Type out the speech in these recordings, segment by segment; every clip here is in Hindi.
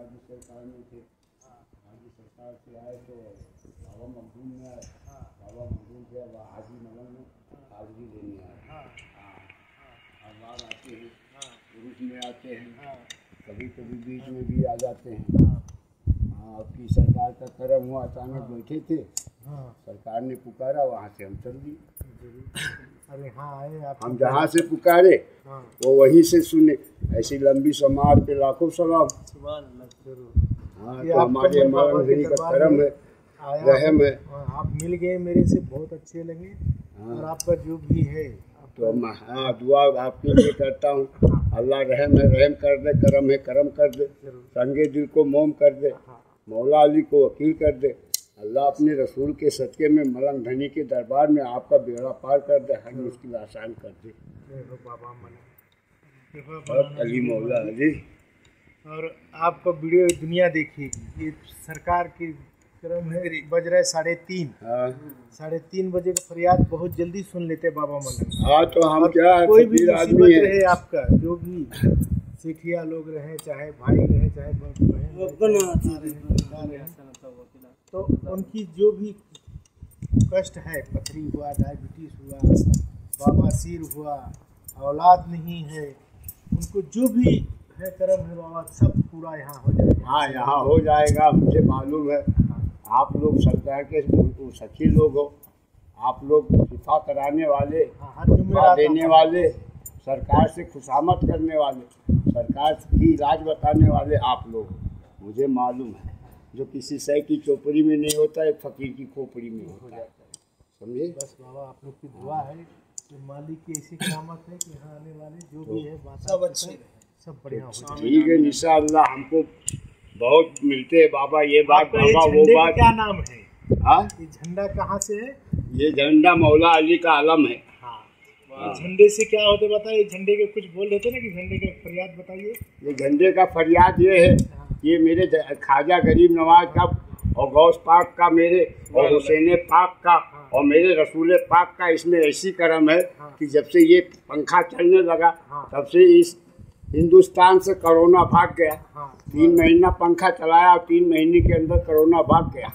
राज्य सरकार में थे, राज्य सरकार से आए तो बाबा मखदूम में आए, बाबा मखदूम से अब हाजी मगन में हाजरी लेने आए। अखबार आते हैं, ग्रुप में आते हैं, कभी कभी बीच में भी आ जाते हैं। हाँ, आपकी सरकार का कर्म हुआ, अचानक बैठे थे, सरकार ने पुकारा, वहाँ से हम चल दिए। अरे हाँ, हम जहाँ से पुकारे वो वहीं से सुने। ऐसी लंबी समाज पे लाखों सलाम। हाँ, तो हमारे मगनगिरी का करम है, रहम है। आप मिल गए, मेरे से बहुत अच्छे लगे। और आपका जो भी है तो मैं हाँ दुआ आपके लिए करता हूँ। अल्लाह रहम है, रहम कर दे, करम है, करम कर दे, संगे दिल को मोम कर दे, मौला अली को वकील कर दे। अल्लाह अपने रसूल के सदक़े में मलंग धनी के दरबार में आपका बेड़ा पार कर दे, हर मुश्किल आसान कर दे। बहुत अली मौला अली। और आपका वीडियो दुनिया देखेगी। ये सरकार की क्रम है, बज रहे 3:30। हाँ, 3:30 बजे का फरियाद बहुत जल्दी सुन लेते बाबा मलंग। हाँ, तो हम क्या कोई भी आदमी है आपका, जो भी सिखिया लोग रहे, चाहे भाई रहे, चाहे बहन, तो उनकी जो भी कष्ट है, पथरी हुआ, डायबिटीज़ हुआ, बवासीर हुआ, औलाद नहीं है, उनको जो भी है करम है बाबा, सब पूरा यहाँ हो जाएगा। हाँ, यहाँ हो जाएगा, मुझे मालूम है। आप लोग सरकार के सखी लोग हो, आप लोग शिफा कराने वाले, शिफा देने वाले, सरकार से खुशामद करने वाले, सरकार की इलाज बताने वाले आप लोग, मुझे मालूम है। जो किसी सह की चौपड़ी में नहीं होता है, फकीर की खोपड़ी में होता है, समझे। बस बाबा आप लोग की दुआ है कि मालिक की ऐसी कामत है कि यहाँ आने वाले जो भी है सब अच्छे, सब बढ़िया हो। ठीक है, इंशाअल्लाह। हमको बहुत मिलते हैं बाबा, ये बात बाबा वो बात। क्या नाम है? हाँ, ये झंडा कहाँ से है? ये झंडा मौला अली का आलम है। झंडे से क्या होते बताइए? झंडे के कुछ बोल देते ना कि झंडे का फरियाद बताइए। ये झंडे का फरियाद ये है, ये मेरे ख्वाजा गरीब नवाज का और गौस पाक का, मेरे और हुसैन पाक का और मेरे रसूल पाक का इसमें ऐसी करम है कि जब से ये पंखा चलने लगा तब से इस हिंदुस्तान से कोरोना भाग गया। 3 महीना पंखा चलाया और 3 महीने के अंदर कोरोना भाग गया।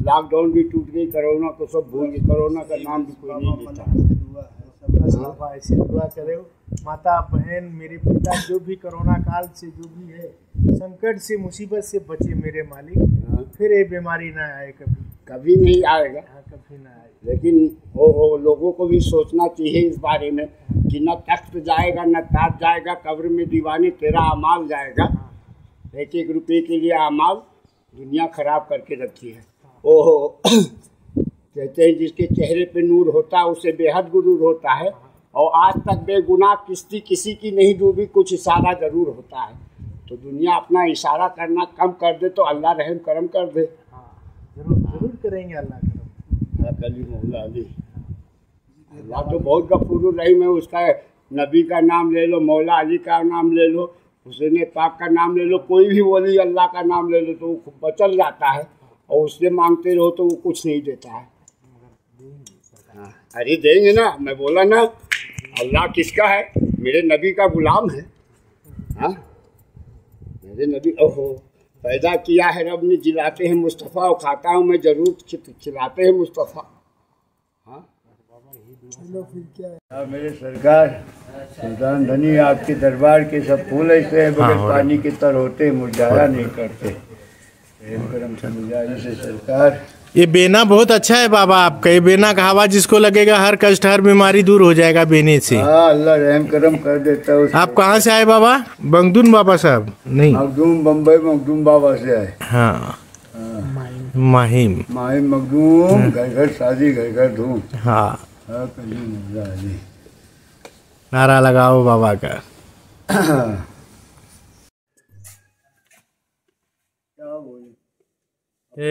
लॉकडाउन भी टूट गई, कोरोना को सब भूल गए, कोरोना का नाम भी कोई नहीं लेता। बाबा ऐसी दुआ करे, माता बहन मेरे पिता जो भी कोरोना काल से जो भी है संकट से मुसीबत से बचे मेरे मालिक, फिर ये बीमारी ना आए, कभी कभी नहीं आएगा। हाँ, कभी ना आएगा। लेकिन वो लोगों को भी सोचना चाहिए इस बारे में कि न तख्त जाएगा, न ताज जाएगा, कब्र में दीवाने तेरा अमाल जाएगा। एक रुपये के लिए अमाल दुनिया खराब करके रखी है। ओहो, कहते हैं जिसके चेहरे पे नूर होता है उसे बेहद गुरूर होता है, और आज तक बेगुनाह किश्ती किसी की नहीं डूबी, कुछ इशारा ज़रूर होता है। तो दुनिया अपना इशारा करना कम कर दे तो अल्लाह रहम करम कर दे। जरूर जरूर करेंगे अल्लाह करम। अल्लाह तो बहुत गफूर रहीम है। उसका नबी का नाम ले लो, मौला अली का नाम ले लो, हुसैन पाक का नाम ले लो, कोई भी वली अल्लाह का नाम ले लो तो वो बचल जाता है। और उससे मांगते रहो तो वो कुछ नहीं देता है। अरे देंगे ना, मैं बोला ना, अल्लाह किसका है? मेरे नबी का गुलाम है। हाँ, मेरे नबी, ओहो, पैदा किया है रब ने, जिलाते हैं मुस्तफ़ा और खाता हूँ मैं जरूर, खिलाते हैं मुस्तफ़ा। हाँ, चलो फिर क्या है मेरे सरकार सुल्तान धनी, आपके दरबार के सब फूल ऐसे हैं बगैर पानी के तर होते, मुरझाया नहीं करते। से सरकार, ये बेना बहुत अच्छा है बाबा आपका। ये बेना का हवा जिसको लगेगा हर कष्ट हर बीमारी दूर हो जाएगा बेने से। अल्लाह रहम करम कर देता है। आप कहाँ से आए बाबा? मखदूम बाबा साहब? नहीं, मखदूम बम्बई मखदूम बाबा से आए। हाँ, माहिम माहिम मखदूम, घर घर शादी घर घर धूम। हाँ, नारा लगाओ बाबा का। ला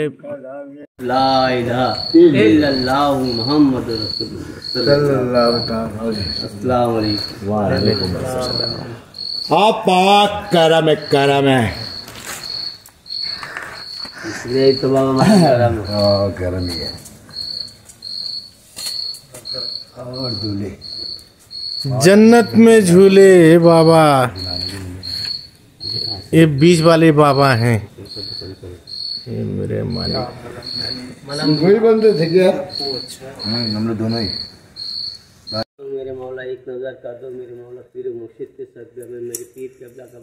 इलाहा इल्लल्लाह मुहम्मद रसूलुल्लाह सल्लल्लाहु अलैहि वसल्लम। आप पाक करम करम है, इसलिए तो बाबा करम करम ही है। और झूले जन्नत में झूले बाबा, ये बीच वाले बाबा हैं। ये मेरे बंदे थे क्या? हम लोग दोनों ही। मेरे मौला एक नजर कर दो मेरे मौला पीर मुर्शिद के सदके में मेरी पीर के अब्दा का